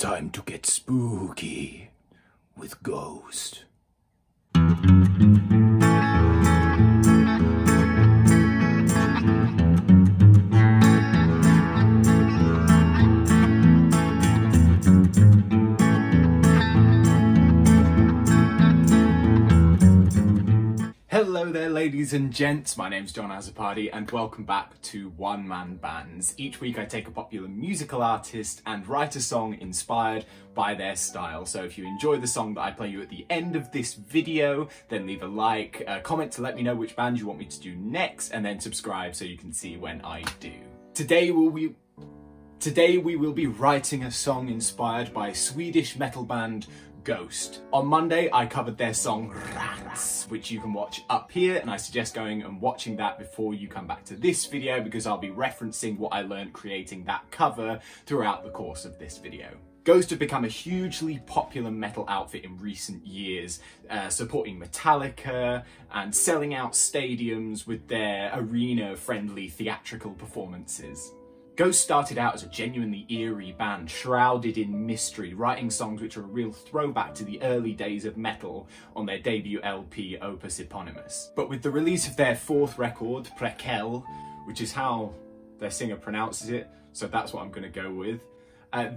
time to get spooky with Ghost. Hello there, ladies and gents, my name's John Azzopardi and welcome back to One Man Bands. Each week I take a popular musical artist and write a song inspired by their style. So if you enjoy the song that I play you at the end of this video, then leave a like, a comment to let me know which band you want me to do next, and then subscribe so you can see when I do. Today we will be writing a song inspired by Swedish metal band Ghost. On Monday, I covered their song Rats, which you can watch up here, and I suggest going and watching that before you come back to this video because I'll be referencing what I learned creating that cover throughout the course of this video. Ghost have become a hugely popular metal outfit in recent years, supporting Metallica and selling out stadiums with their arena-friendly theatrical performances. Ghost started out as a genuinely eerie band, shrouded in mystery, writing songs which are a real throwback to the early days of metal on their debut LP, Opus Eponymous. But with the release of their fourth record, Prequelle, which is how their singer pronounces it, so that's what I'm going to go with,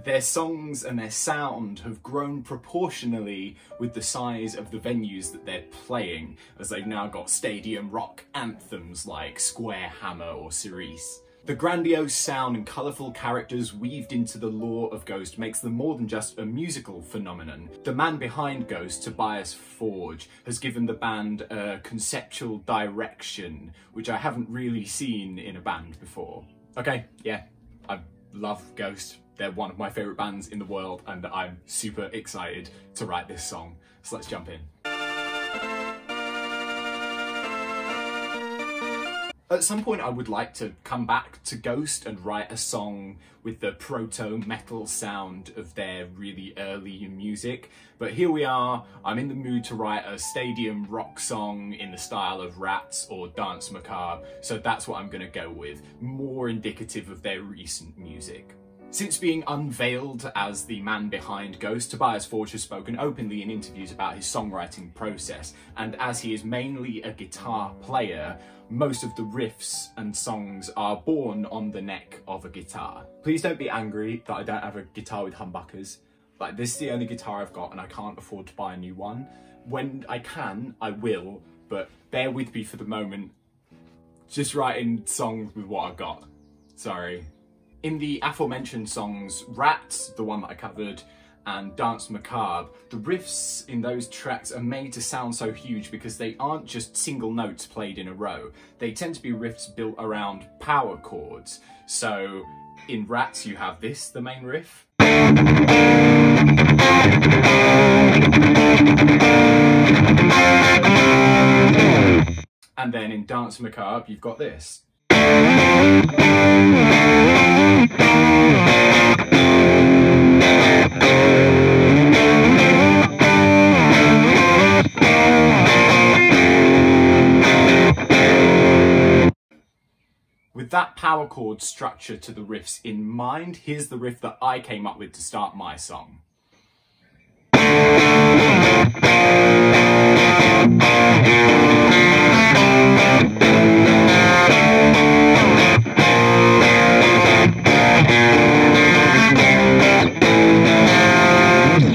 their songs and their sound have grown proportionally with the size of the venues that they're playing, as they've now got stadium rock anthems like Square Hammer or Cirice. The grandiose sound and colourful characters weaved into the lore of Ghost makes them more than just a musical phenomenon. The man behind Ghost, Tobias Forge, has given the band a conceptual direction, which I haven't really seen in a band before. Okay, yeah, I love Ghost. They're one of my favourite bands in the world, and I'm super excited to write this song. So let's jump in. At some point I would like to come back to Ghost and write a song with the proto-metal sound of their really early music, but here we are, I'm in the mood to write a stadium rock song in the style of Rats or Dance Macabre, so that's what I'm going to go with, more indicative of their recent music. Since being unveiled as the man behind Ghost, Tobias Forge has spoken openly in interviews about his songwriting process, and as he is mainly a guitar player, most of the riffs and songs are born on the neck of a guitar. Please don't be angry that I don't have a guitar with humbuckers. Like, this is the only guitar I've got and I can't afford to buy a new one. When I can, I will, but bear with me for the moment. Just writing songs with what I've got. Sorry. In the aforementioned songs, Rats, the one that I covered, and Dance Macabre, the riffs in those tracks are made to sound so huge because they aren't just single notes played in a row. They tend to be riffs built around power chords. So in Rats you have this, the main riff. And then in Dance Macabre you've got this. With that power chord structure to the riffs in mind, here's the riff that I came up with to start my song.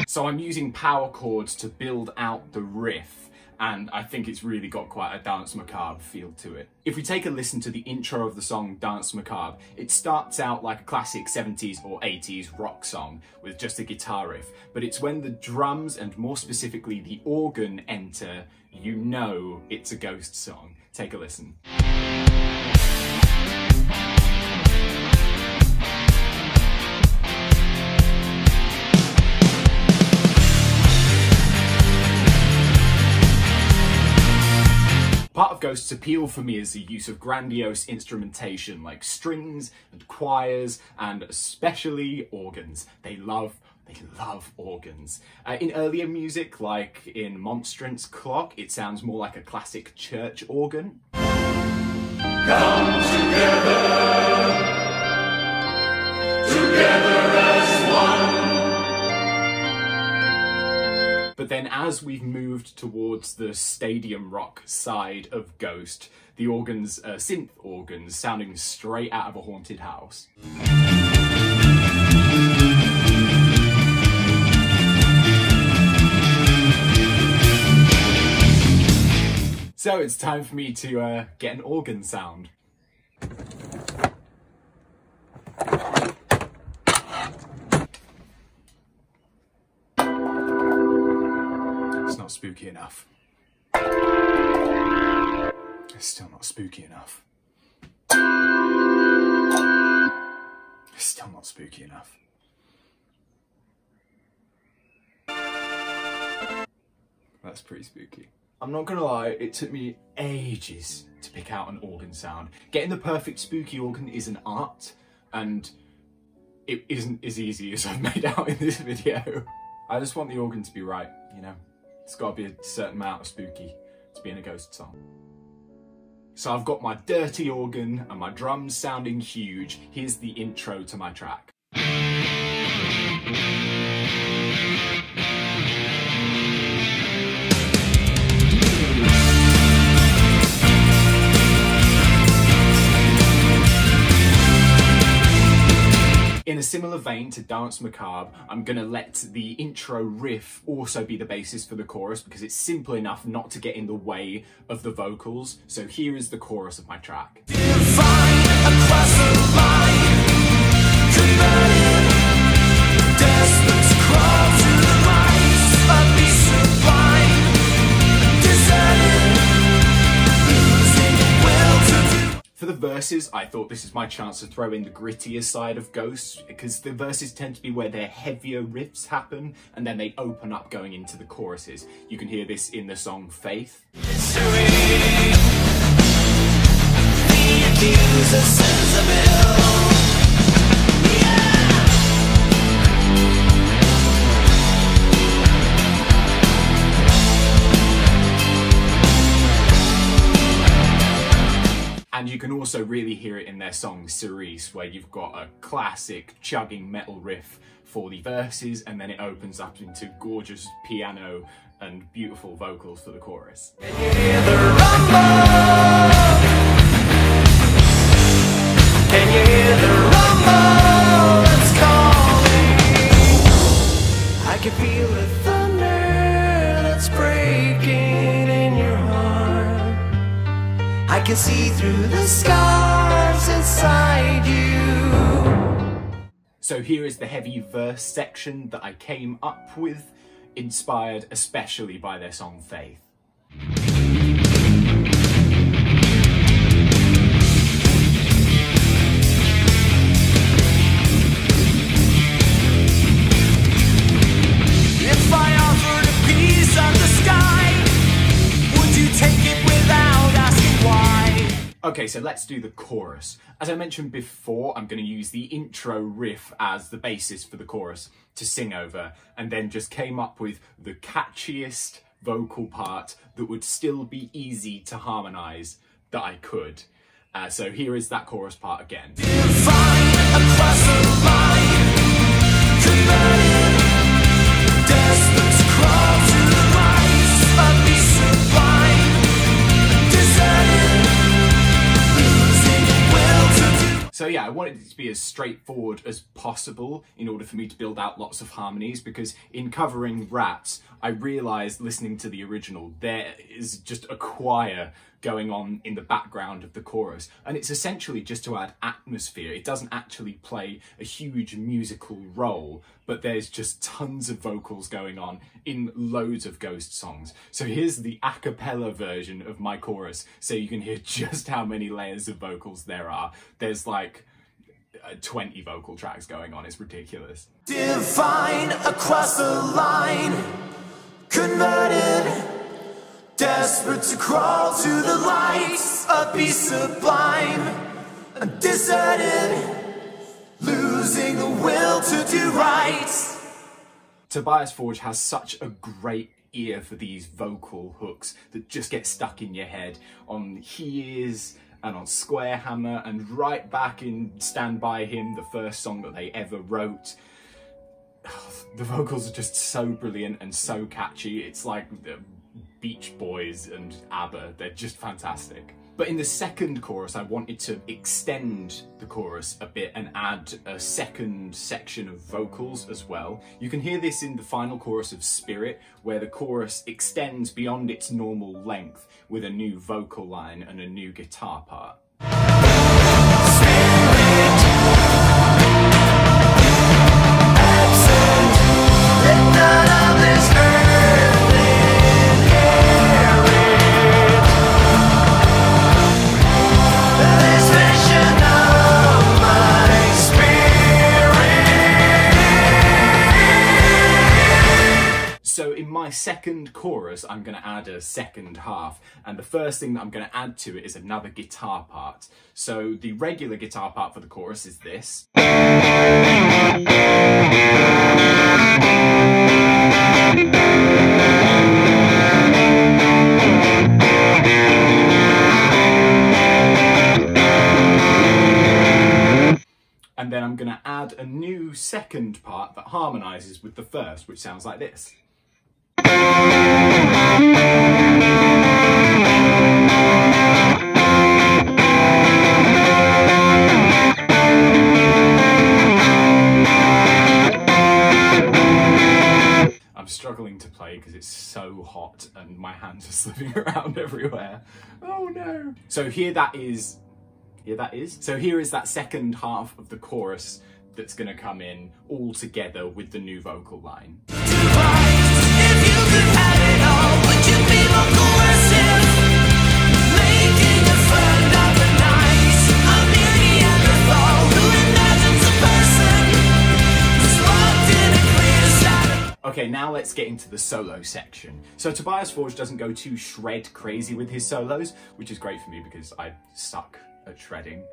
So I'm using power chords to build out the riff, and I think it's really got quite a Dance Macabre feel to it. If we take a listen to the intro of the song Dance Macabre, it starts out like a classic 70s or 80s rock song with just a guitar riff, but it's when the drums and more specifically the organ enter, you know it's a Ghost song. Take a listen. Part of Ghost's appeal for me is the use of grandiose instrumentation like strings and choirs and especially organs. They love organs. In earlier music, like in Monstrance Clock, it sounds more like a classic church organ. Come together, together as one. But then as we've moved towards the stadium rock side of Ghost, the organs are synth organs sounding straight out of a haunted house. So it's time for me to get an organ sound. It's not spooky enough. It's still not spooky enough. It's still not spooky enough. That's pretty spooky. I'm not gonna lie, it took me ages to pick out an organ sound. Getting the perfect spooky organ is an art, and it isn't as easy as I've made out in this video. I just want the organ to be right, you know? It's gotta be a certain amount of spooky to be in a Ghost song. So I've got my dirty organ and my drums sounding huge. Here's the intro to my track. In a similar vein to Dance Macabre, I'm gonna let the intro riff also be the basis for the chorus because it's simple enough not to get in the way of the vocals. So here is the chorus of my track. DIVINE, across the line, combated, desperate crawl to the rise, a piece of vine, deserted, losing will to do. For the verses, I thought this is my chance to throw in the grittier side of Ghost, because the verses tend to be where their heavier riffs happen, and then they open up going into the choruses. You can hear this in the song Faith. And you can also really hear it in their song Cirice, where you've got a classic chugging metal riff for the verses, and then it opens up into gorgeous piano and beautiful vocals for the chorus. Can you hear the rumble? Can you hear the rumble? It's calling. I can feel the thunder that's breaking in your heart. I can see through the scars inside you. So here is the heavy verse section that I came up with, inspired especially by their song Faith. If I offered a piece of the sky, would you take it without us? Okay, so let's do the chorus. As I mentioned before, I'm going to use the intro riff as the basis for the chorus to sing over, and then just came up with the catchiest vocal part that would still be easy to harmonise that I could. So here is that chorus part again. So yeah, I wanted it to be as straightforward as possible in order for me to build out lots of harmonies, because in covering Rats, I realised listening to the original, there is just a choir going on in the background of the chorus, and it's essentially just to add atmosphere. It doesn't actually play a huge musical role, but there's just tons of vocals going on in loads of Ghost songs. So here's the a cappella version of my chorus, so you can hear just how many layers of vocals there are. There's like 20 vocal tracks going on. It's ridiculous. Divine, across the line, converted, desperate to crawl to the lights, a piece of blind, deserted, losing the will to do right. Tobias Forge has such a great ear for these vocal hooks that just get stuck in your head on He Is, and on Square Hammer, and right back in Stand By Him, the first song that they ever wrote. the vocals are just so brilliant and so catchy. It's like the Beach Boys and ABBA. They're just fantastic. But in the second chorus, I wanted to extend the chorus a bit and add a second section of vocals as well. You can hear this in the final chorus of Spirit, where the chorus extends beyond its normal length with a new vocal line and a new guitar part. My second chorus, I'm going to add a second half, and the first thing that I'm going to add to it is another guitar part. So the regular guitar part for the chorus is this. And then I'm going to add a new second part that harmonises with the first, which sounds like this. I'm struggling to play because it's so hot and my hands are slipping around everywhere. Oh no! So here is that second half of the chorus that's going to come in all together with the new vocal line. Okay, now let's get into the solo section. So Tobias Forge doesn't go too shred crazy with his solos, which is great for me because I suck at shredding.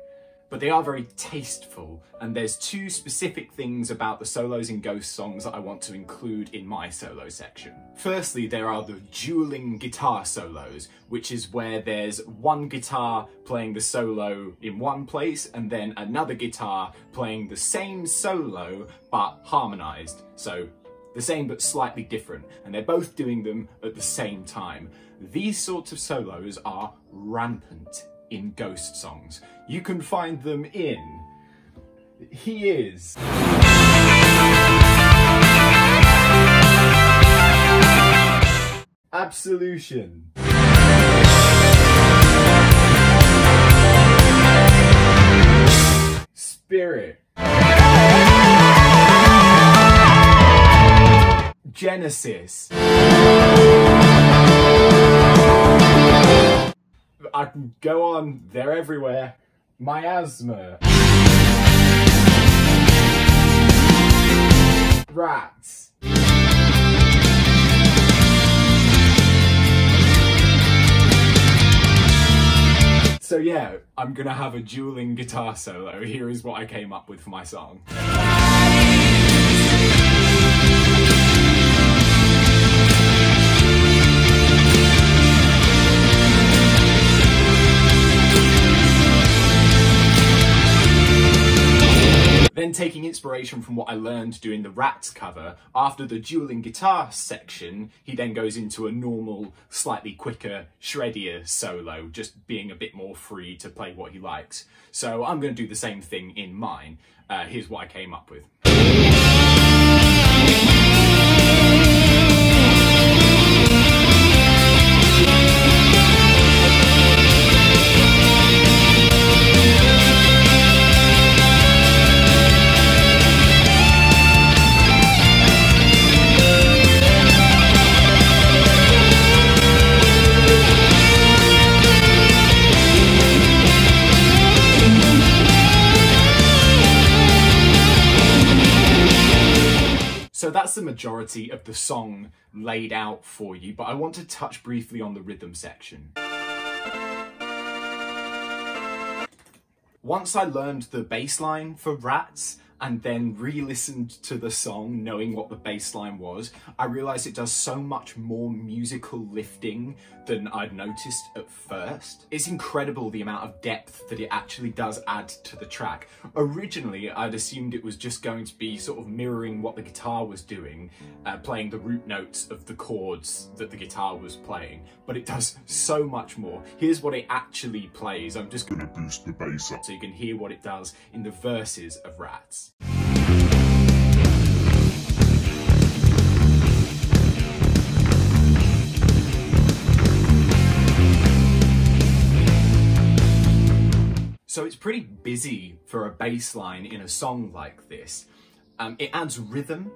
But they are very tasteful, and there's two specific things about the solos in Ghost songs that I want to include in my solo section. Firstly, there are the dueling guitar solos, which is where there's one guitar playing the solo in one place and then another guitar playing the same solo but harmonised. So the same but slightly different, and they're both doing them at the same time. These sorts of solos are rampant in Ghost songs. You can find them in He Is, Absolution, Spirit, Genesis. I can go on, they're everywhere. Miasma. Rats. So yeah, I'm gonna have a dueling guitar solo. Here is what I came up with for my song. Then taking inspiration from what I learned doing the Rats cover, after the dueling guitar section, he then goes into a normal, slightly quicker, shreddier solo, just being a bit more free to play what he likes. So I'm going to do the same thing in mine. Here's what I came up with. So that's the majority of the song laid out for you, but I want to touch briefly on the rhythm section. Once I learned the bass line for Rats, and then re-listened to the song knowing what the bass line was, I realised it does so much more musical lifting than I'd noticed at first. It's incredible the amount of depth that it actually does add to the track. Originally, I'd assumed it was just going to be sort of mirroring what the guitar was doing, playing the root notes of the chords that the guitar was playing, but it does so much more. Here's what it actually plays. I'm just gonna boost the bass up so you can hear what it does in the verses of Rats. So it's pretty busy for a bass line in a song like this. It adds rhythm,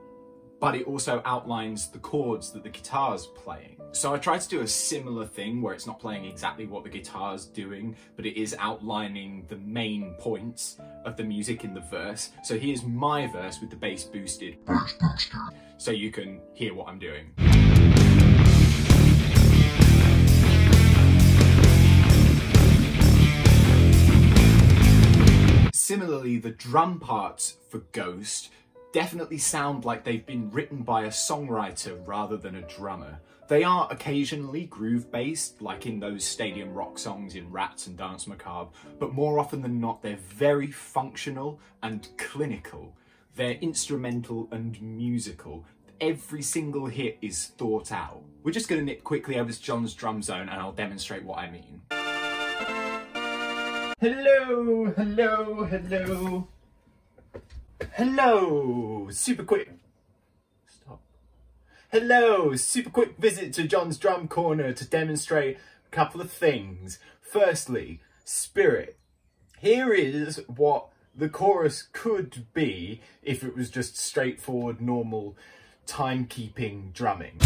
but it also outlines the chords that the guitar's playing. So I tried to do a similar thing where it's not playing exactly what the guitar's doing, but it is outlining the main points of the music in the verse. So here's my verse with the bass boosted. Bass boosted. So you can hear what I'm doing. Similarly, the drum parts for Ghost definitely sound like they've been written by a songwriter rather than a drummer. They are occasionally groove-based, like in those stadium rock songs in Rats and Dance Macabre, but more often than not, they're very functional and clinical. They're instrumental and musical. Every single hit is thought out. We're just gonna nip quickly over to John's drum zone and I'll demonstrate what I mean. Hello, hello, hello. Hello, super quick. Stop. Hello, super quick visit to John's Drum Corner to demonstrate a couple of things. Firstly, Spirit. Here is what the chorus could be if it was just straightforward, normal timekeeping drumming.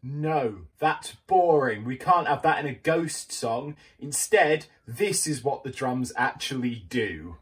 No, that's boring. We can't have that in a Ghost song. Instead, this is what the drums actually do.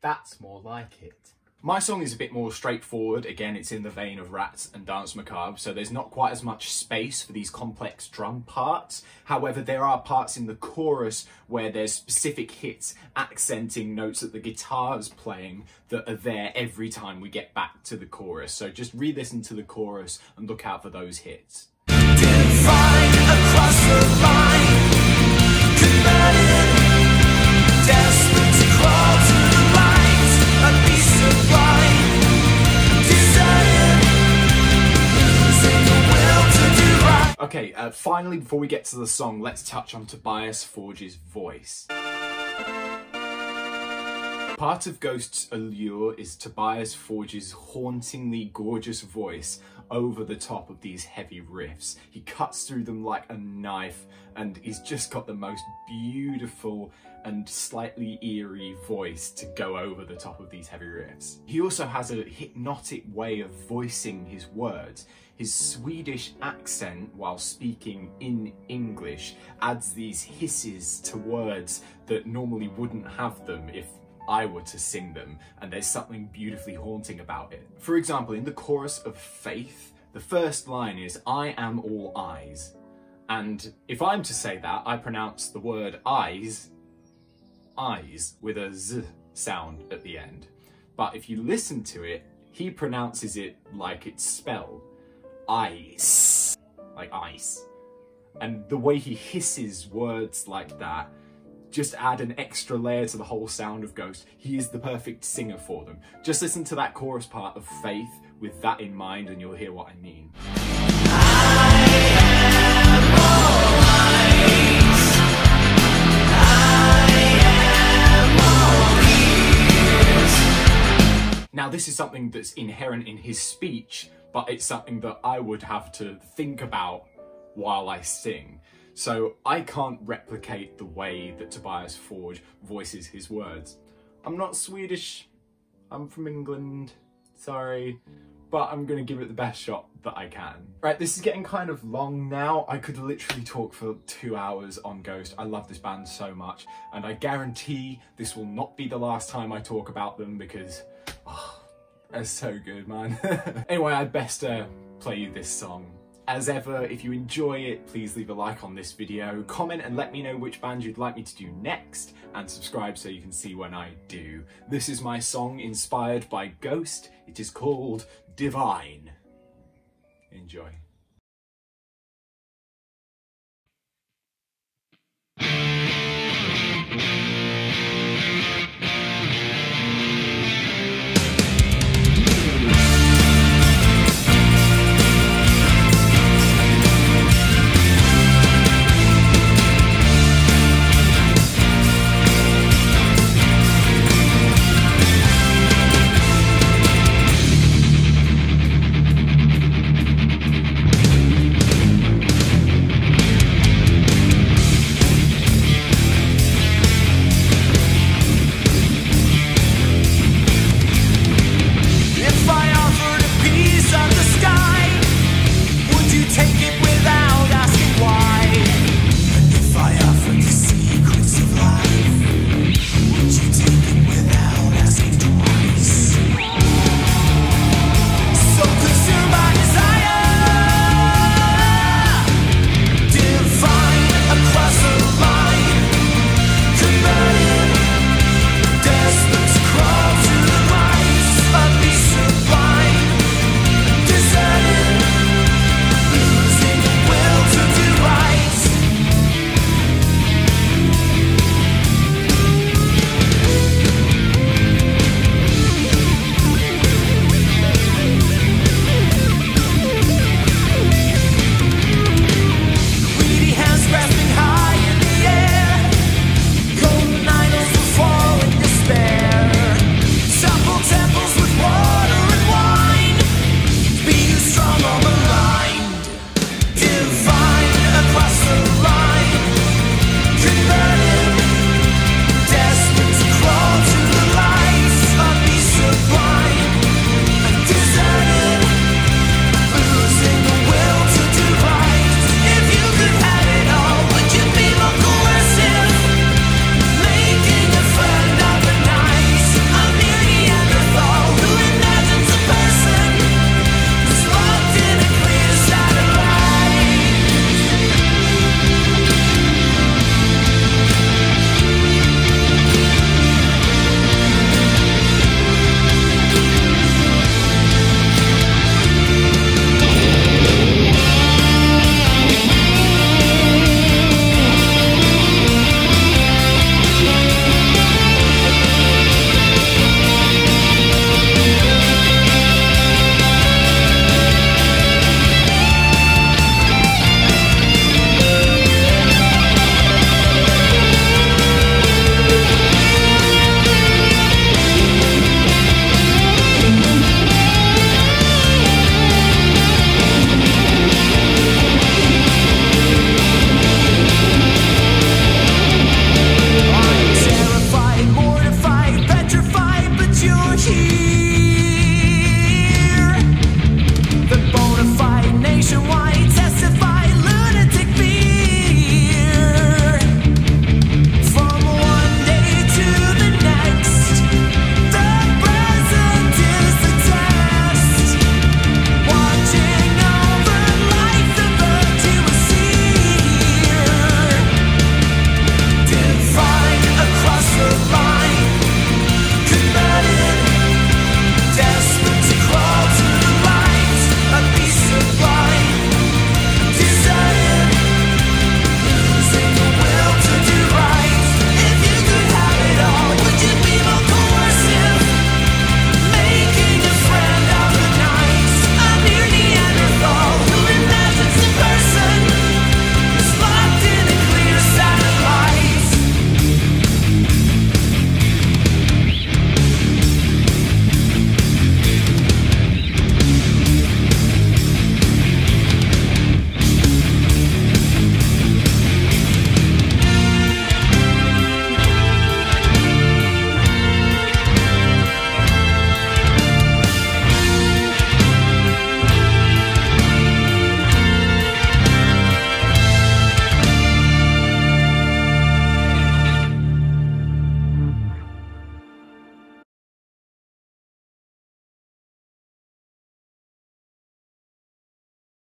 That's more like it. My song is a bit more straightforward. Again, it's in the vein of Rats and Dance Macabre, so there's not quite as much space for these complex drum parts. However, there are parts in the chorus where there's specific hits accenting notes that the guitar's playing that are there every time we get back to the chorus. So just re-listen to the chorus and look out for those hits. Divine across the line, combated, desperate to crawl to the light, a piece of light, desire, losing the will to do right. Okay, finally, before we get to the song, let's touch on Tobias Forge's voice. Part of Ghost's allure is Tobias Forge's hauntingly gorgeous voice over the top of these heavy riffs. He cuts through them like a knife and he's just got the most beautiful and slightly eerie voice to go over the top of these heavy riffs. He also has a hypnotic way of voicing his words. His Swedish accent, while speaking in English, adds these hisses to words that normally wouldn't have them if I were to sing them, and there's something beautifully haunting about it. For example, in the chorus of Faith, the first line is, I am all eyes. And if I'm to say that, I pronounce the word eyes, with a z sound at the end. But if you listen to it, he pronounces it like it's spelled, ice, like ice. And the way he hisses words like that just add an extra layer to the whole sound of Ghost. He is the perfect singer for them. Just listen to that chorus part of Faith with that in mind and you'll hear what I mean. I am all ears. Now this is something that's inherent in his speech, but it's something that I would have to think about while I sing. So I can't replicate the way that Tobias Forge voices his words. I'm not Swedish, I'm from England, sorry, but I'm gonna give it the best shot that I can. Right, this is getting kind of long now. I could literally talk for 2 hours on Ghost. I love this band so much, and I guarantee this will not be the last time I talk about them because, oh, they're so good, man. Anyway, I'd best play you this song. As ever, if you enjoy it, please leave a like on this video, comment and let me know which band you'd like me to do next, and subscribe so you can see when I do. This is my song inspired by Ghost. It is called DIVINE. Enjoy.